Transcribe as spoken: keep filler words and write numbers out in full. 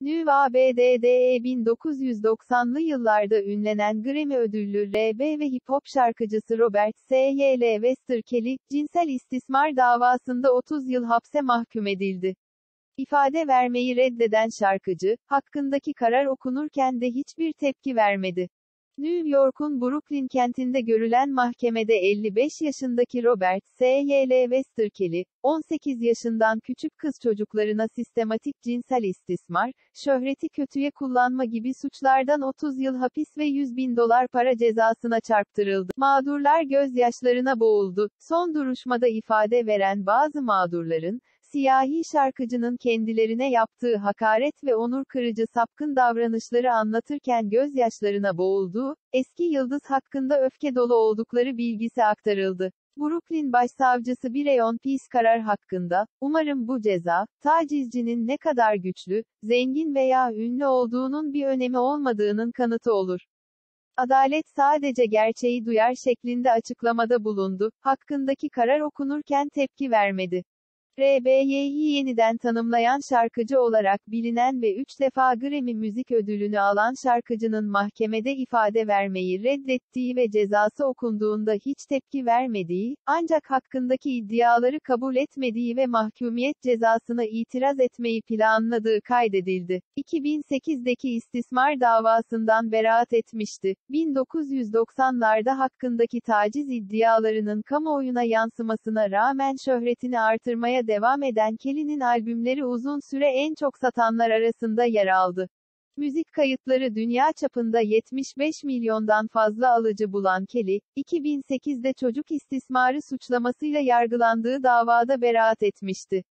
New A B D'de bin dokuz yüz doksanlı yıllarda ünlenen Grammy ödüllü R and B ve hip-hop şarkıcısı Robert Sylvester Kelly, cinsel istismar davasında otuz yıl hapse mahkum edildi. İfade vermeyi reddeden şarkıcı, hakkındaki karar okunurken de hiçbir tepki vermedi. New York'un Brooklyn kentinde görülen mahkemede elli beş yaşındaki Robert Sylvester Kelly, on sekiz yaşından küçük kız çocuklarına sistematik cinsel istismar, şöhreti kötüye kullanma gibi suçlardan otuz yıl hapis ve yüz bin dolar para cezasına çarptırıldı. Mağdurlar gözyaşlarına boğuldu. Son duruşmada ifade veren bazı mağdurların, siyahi şarkıcının kendilerine yaptığı hakaret ve onur kırıcı sapkın davranışları anlatırken gözyaşlarına boğulduğu, eski yıldız hakkında öfke dolu oldukları bilgisi aktarıldı. Brooklyn Başsavcısı Breyon Peace karar hakkında, "Umarım bu ceza, tacizcinin ne kadar güçlü, zengin veya ünlü olduğunun bir önemi olmadığının kanıtı olur. Adalet sadece gerçeği duyar" şeklinde açıklamada bulundu. Hakkındaki karar okunurken tepki vermedi. R and B'yi yeniden tanımlayan şarkıcı olarak bilinen ve üç defa Grammy Müzik Ödülünü alan şarkıcının mahkemede ifade vermeyi reddettiği ve cezası okunduğunda hiç tepki vermediği, ancak hakkındaki iddiaları kabul etmediği ve mahkumiyet cezasına itiraz etmeyi planladığı kaydedildi. iki bin sekizdeki istismar davasından beraat etmişti. bin dokuz yüz doksanlarda hakkındaki taciz iddialarının kamuoyuna yansımasına rağmen şöhretini artırmaya devam eden Kelly'nin albümleri uzun süre en çok satanlar arasında yer aldı. Müzik kayıtları dünya çapında yetmiş beş milyondan fazla alıcı bulan Kelly, iki bin sekizde çocuk istismarı suçlamasıyla yargılandığı davada beraat etmişti.